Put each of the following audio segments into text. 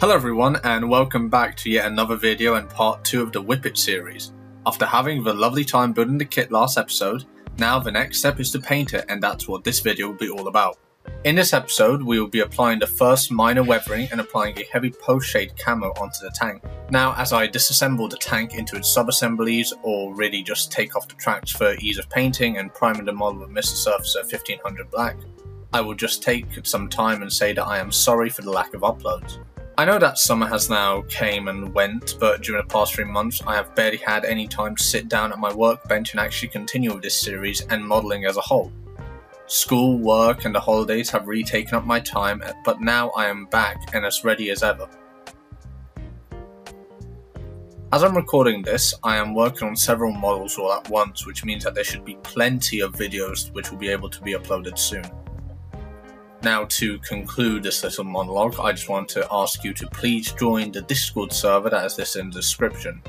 Hello everyone and welcome back to yet another video and part 2 of the Whippet series. After having the lovely time building the kit last episode, now the next step is to paint it, and that's what this video will be all about. In this episode we will be applying the first minor weathering and applying a heavy post shade camo onto the tank. Now as I disassemble the tank into its sub-assemblies, or really just take off the tracks for ease of painting and priming the model with Mr. Surfacer 1500 black, I will just take some time and say that I am sorry for the lack of uploads. I know that summer has now came and went, but during the past 3 months I have barely had any time to sit down at my workbench and actually continue with this series and modelling as a whole. School, work and the holidays have really taken up my time, but now I am back and as ready as ever. As I'm recording this, I am working on several models all at once, which means that there should be plenty of videos which will be able to be uploaded soon. Now to conclude this little monologue, I just want to ask you to please join the Discord server that is listed in the description.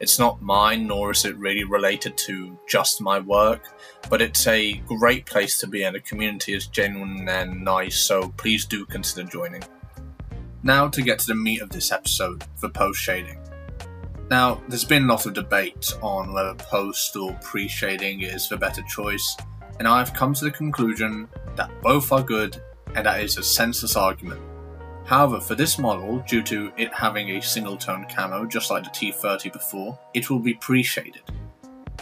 It's not mine, nor is it really related to just my work, but it's a great place to be and the community is genuine and nice, so please do consider joining. Now to get to the meat of this episode, the post shading. Now there's been a lot of debate on whether post or pre-shading is the better choice, and I've come to the conclusion that both are good, and that is a senseless argument. However, for this model, due to it having a single tone camo just like the T30 before, it will be pre-shaded.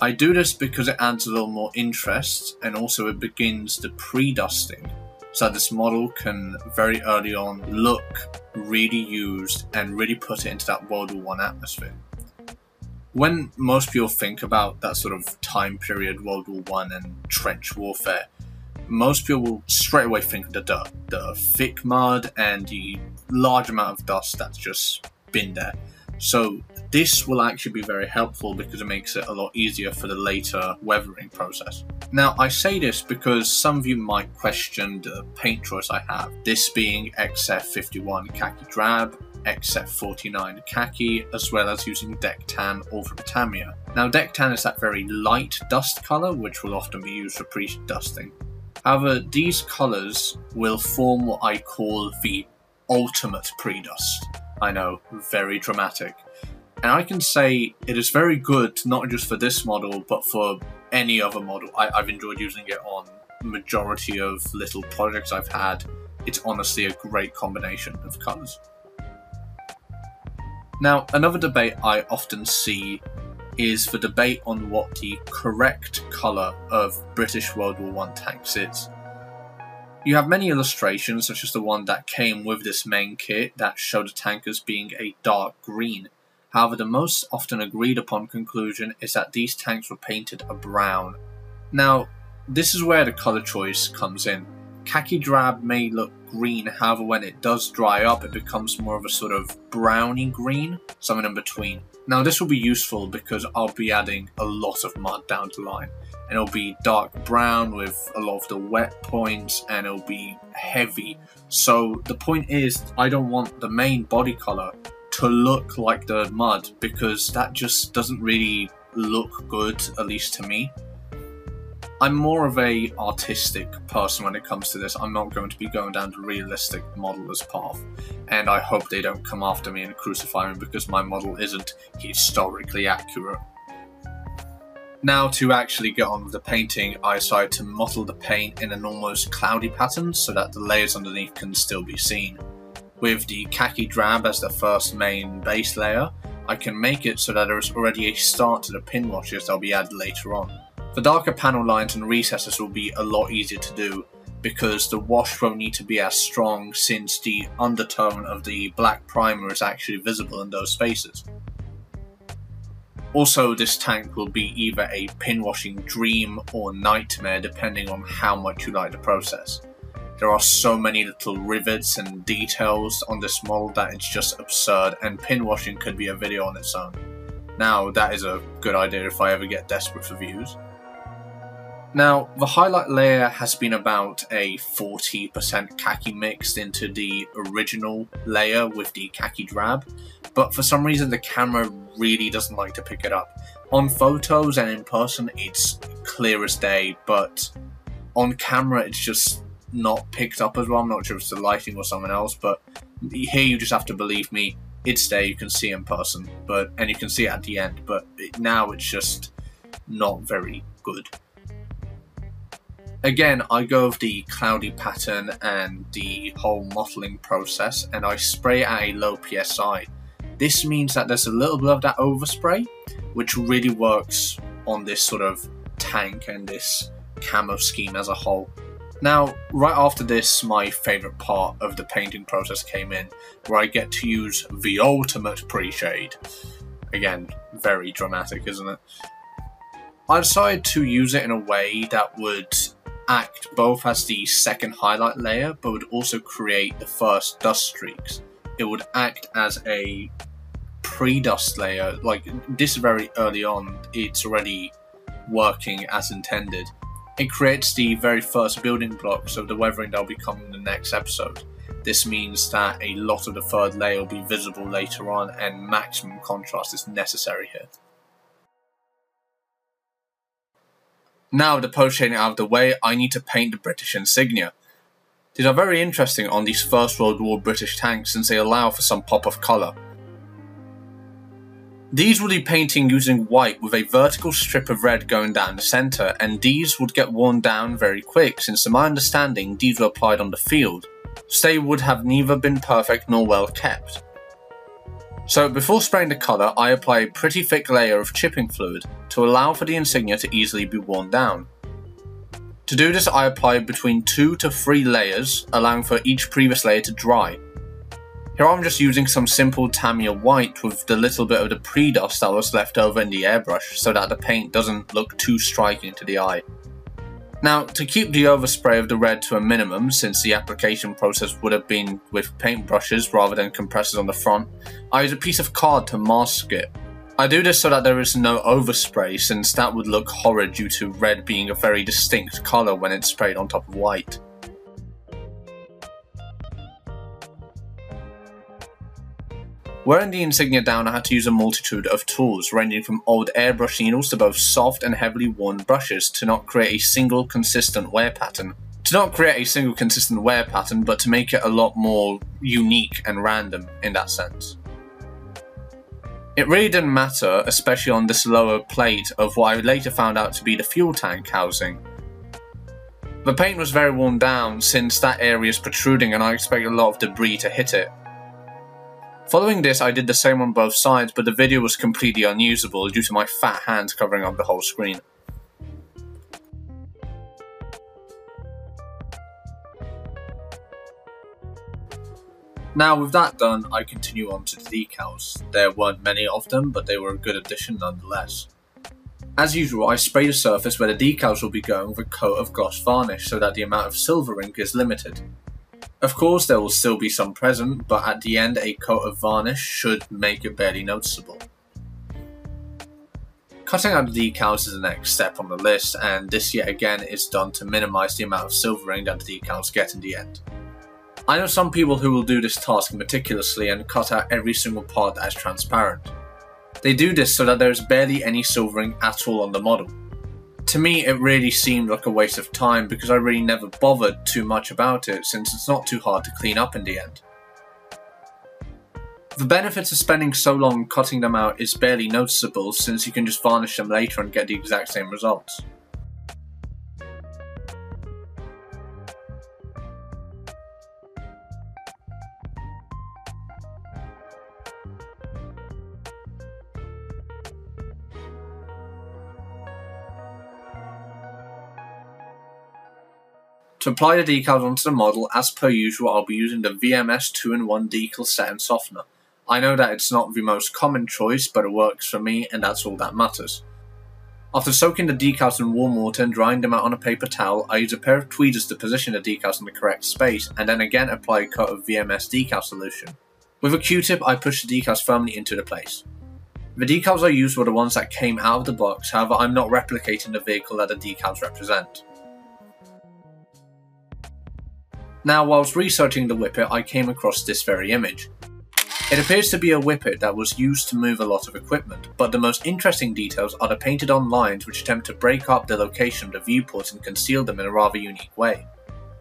I do this because it adds a little more interest, and also it begins the pre-dusting, so that this model can very early on look really used and really put it into that World War I atmosphere. When most people think about that sort of time period, World War I and trench warfare, most people will straight away think of the dirt, the thick mud and the large amount of dust that's just been there. So this will actually be very helpful because it makes it a lot easier for the later weathering process. Now I say this because some of you might question the paint choice I have, this being XF51 khaki drab, XF49 khaki, as well as using Deck Tan all from Tamiya. Now Deck Tan is that very light dust colour which will often be used for pre-dusting. However, these colours will form what I call the ultimate pre-dust. I know, very dramatic. And I can say it is very good, not just for this model, but for any other model. I've enjoyed using it on majority of little projects I've had. It's honestly a great combination of colours. Now, another debate I often see is the debate on what the correct colour of British World War I tanks is. You have many illustrations, such as the one that came with this main kit, that showed the tank as being a dark green. However, the most often agreed upon conclusion is that these tanks were painted a brown. Now, this is where the colour choice comes in. Khaki drab may look green, however when it does dry up it becomes more of a sort of browny green, something in between. Now this will be useful because I'll be adding a lot of mud down the line, and it'll be dark brown with a lot of the wet points and it'll be heavy. So the point is, I don't want the main body colour to look like the mud because that just doesn't really look good, at least to me. I'm more of an artistic person when it comes to this. I'm not going to be going down the realistic modeler's path, and I hope they don't come after me and crucify me because my model isn't historically accurate. Now to actually get on with the painting, I decided to model the paint in an almost cloudy pattern so that the layers underneath can still be seen. With the khaki drab as the first main base layer, I can make it so that there is already a start to the pin washes that will be added later on. The darker panel lines and recesses will be a lot easier to do because the wash won't need to be as strong since the undertone of the black primer is actually visible in those spaces. Also, this tank will be either a pin washing dream or nightmare depending on how much you like the process. There are so many little rivets and details on this model that it's just absurd, and pin washing could be a video on its own. Now that is a good idea if I ever get desperate for views. Now, the highlight layer has been about a 40% khaki mixed into the original layer with the khaki drab, but for some reason the camera really doesn't like to pick it up. On photos and in person it's clear as day, but on camera it's just not picked up as well. I'm not sure if it's the lighting or someone else, but Here you just have to believe me. It's there, you can see in person, and you can see it at the end, but now it's just not very good. Again, I go with the cloudy pattern and the whole mottling process, and I spray at a low PSI. This means that there's a little bit of that overspray, which really works on this sort of tank and this camo scheme as a whole. Now, right after this, my favourite part of the painting process came in, where I get to use the ultimate pre-shade. Again, very dramatic, isn't it? I decided to use it in a way that would act both as the second highlight layer, but would also create the first dust streaks. It would act as a pre-dust layer, like this very early on, it's already working as intended. It creates the very first building blocks of the weathering that will be coming in the next episode. This means that a lot of the third layer will be visible later on, and maximum contrast is necessary here. Now with the post shading out of the way, I need to paint the British insignia. These are very interesting on these First World War British tanks, since they allow for some pop of colour. These will be painting using white with a vertical strip of red going down the centre, and these would get worn down very quick, since to my understanding these were applied on the field, so they would have neither been perfect nor well kept. So before spraying the colour, I apply a pretty thick layer of chipping fluid to allow for the insignia to easily be worn down. To do this, I apply between 2 to 3 layers, allowing for each previous layer to dry. Here I'm just using some simple Tamiya white with the little bit of the pre-dust that was left over in the airbrush, so that the paint doesn't look too striking to the eye. Now, to keep the overspray of the red to a minimum, since the application process would have been with paintbrushes rather than compressors on the front, I use a piece of card to mask it. I do this so that there is no overspray, since that would look horrid due to red being a very distinct colour when it's sprayed on top of white. Wearing the insignia down, I had to use a multitude of tools, ranging from old airbrush needles to both soft and heavily worn brushes, to not create a single consistent wear pattern. But to make it a lot more unique and random in that sense. It really didn't matter, especially on this lower plate of what I later found out to be the fuel tank housing. The paint was very worn down, since that area is protruding and I expect a lot of debris to hit it. Following this, I did the same on both sides, but the video was completely unusable due to my fat hands covering up the whole screen. Now with that done, I continue on to the decals. There weren't many of them, but they were a good addition nonetheless. As usual, I spray the surface where the decals will be going with a coat of gloss varnish, so that the amount of silver ink is limited. Of course, there will still be some present, but at the end a coat of varnish should make it barely noticeable. Cutting out the decals is the next step on the list, and this yet again is done to minimise the amount of silvering that the decals get in the end. I know some people who will do this task meticulously and cut out every single part that is transparent. They do this so that there is barely any silvering at all on the model. To me, it really seemed like a waste of time, because I really never bothered too much about it, since it's not too hard to clean up in the end. The benefits of spending so long cutting them out is barely noticeable, since you can just varnish them later and get the exact same results. To apply the decals onto the model, as per usual, I'll be using the VMS 2-in-1 Decal Set and Softener. I know that it's not the most common choice, but it works for me, and that's all that matters. After soaking the decals in warm water and drying them out on a paper towel, I use a pair of tweezers to position the decals in the correct space, and then again apply a coat of VMS decal solution. With a Q-tip, I push the decals firmly into the place. The decals I used were the ones that came out of the box, however I'm not replicating the vehicle that the decals represent. Now, whilst researching the Whippet, I came across this very image. It appears to be a Whippet that was used to move a lot of equipment, but the most interesting details are the painted-on lines which attempt to break up the location of the viewport and conceal them in a rather unique way.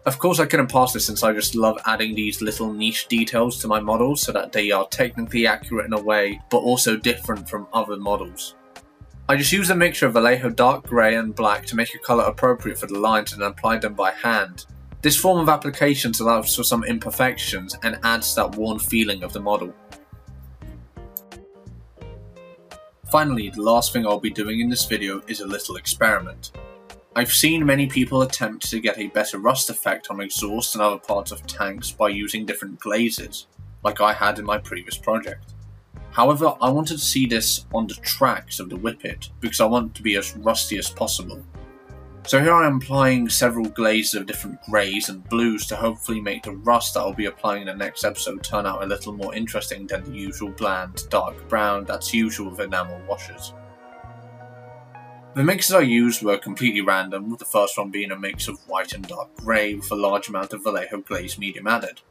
Of course I couldn't pass this since I just love adding these little niche details to my models so that they are technically accurate in a way, but also different from other models. I just used a mixture of Vallejo dark grey and black to make a colour appropriate for the lines and applied them by hand. This form of application allows for some imperfections and adds that worn feeling of the model. Finally, the last thing I'll be doing in this video is a little experiment. I've seen many people attempt to get a better rust effect on exhaust and other parts of tanks by using different glazes, like I had in my previous project. However, I wanted to see this on the tracks of the Whippet, because I want it to be as rusty as possible. So here I am applying several glazes of different greys and blues to hopefully make the rust that I'll be applying in the next episode turn out a little more interesting than the usual bland dark brown that's usual with enamel washes. The mixes I used were completely random, with the first one being a mix of white and dark grey with a large amount of Vallejo glaze medium added.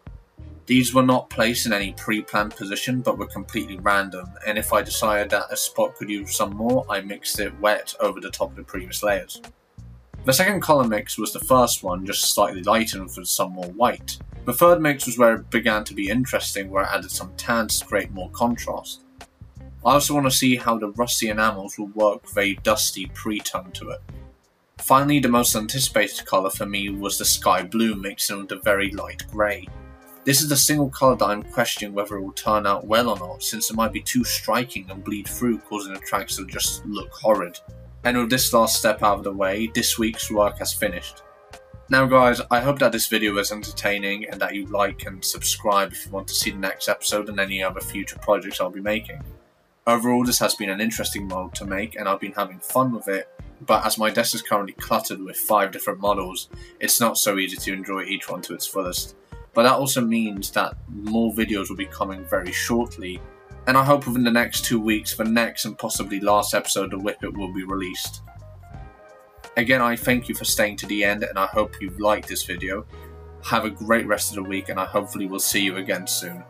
These were not placed in any pre-planned position but were completely random, and if I decided that a spot could use some more, I mixed it wet over the top of the previous layers. The second colour mix was the first one, just slightly lightened with some more white. The third mix was where it began to be interesting, where I added some tans to create more contrast. I also want to see how the rusty enamels will work with a dusty pre-tone to it. Finally, the most anticipated colour for me was the sky blue mixed in with a very light grey. This is the single colour that I'm questioning whether it will turn out well or not, since it might be too striking and bleed through, causing the tracks to just look horrid. And with this last step out of the way, this week's work has finished. Now guys, I hope that this video was entertaining and that you like and subscribe if you want to see the next episode and any other future projects I'll be making. Overall, this has been an interesting model to make and I've been having fun with it, but as my desk is currently cluttered with 5 different models, it's not so easy to enjoy each one to its fullest. But that also means that more videos will be coming very shortly, and I hope within the next 2 weeks the next and possibly last episode of Whippet will be released. Again, I thank you for staying to the end and I hope you've liked this video. Have a great rest of the week and I hopefully will see you again soon.